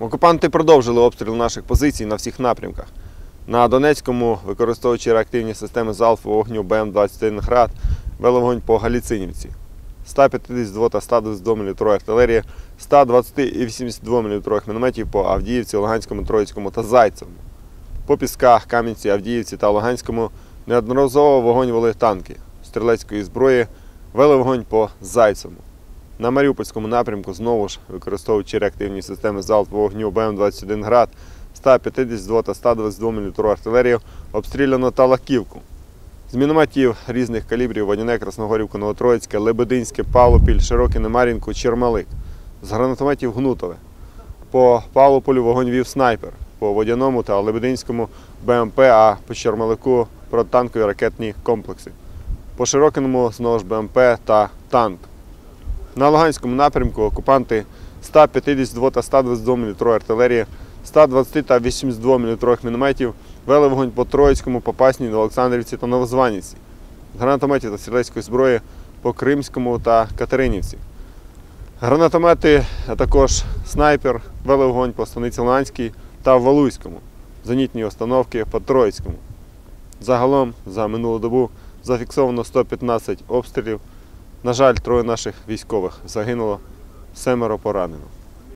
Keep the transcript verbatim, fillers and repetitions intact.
Окупанти продовжили обстріл наших позицій на всіх напрямках. На Донецькому, використовуючи реактивні системи залпового вогню Б М двадцять один «Град», вели вогонь по Галіцинівці. ста п'ятдесят два та ста двадцять два мм артилерії, ста двадцяти і вісімдесяти двох мм мінометів по Авдіївці, Луганському, Троїцькому та Зайцевому. По Пісках, Кам'янці, Авдіївці та Луганському неодноразово вогонь вели танки. Стрілецької зброї вели вогонь по Зайцевому. На Маріупольському напрямку, знову ж використовуючи реактивні системи залпового вогню Б М двадцять один «Град», ста п'ятдесят два та ста двадцять два мм артилерії обстріляно Талаківку. З мінометів різних калібрів – Водяне, Красногорівку, Новотроїцьке, Лебединське, Павлопіль, Широкине, Мар'їнку, Чермалик. З гранатометів Гнутове. По Павлополю вогонь вів снайпер, по Водяному та Лебединському Б М П, а по Чермалику – протитанкові ракетні комплекси. По Широкиному – знову ж Б М П та танк. На Луганському напрямку окупанти ста п'ятдесят два та ста двадцять два мм артилерії, ста двадцяти та вісімдесяти двох мм мінометів вели вогонь по Троїцькому, Попасній, Олександрівці та Новозванівці, гранатометів та стрілецької зброї по Кримському та Катеринівці. Гранатомети, а також снайпер, вели вогонь по Станиці Луганській та Валуйському, зенітні установки по Троїцькому. Загалом за минулу добу зафіксовано сто п'ятнадцять обстрілів. На жаль, троє наших військових загинуло, семеро поранено.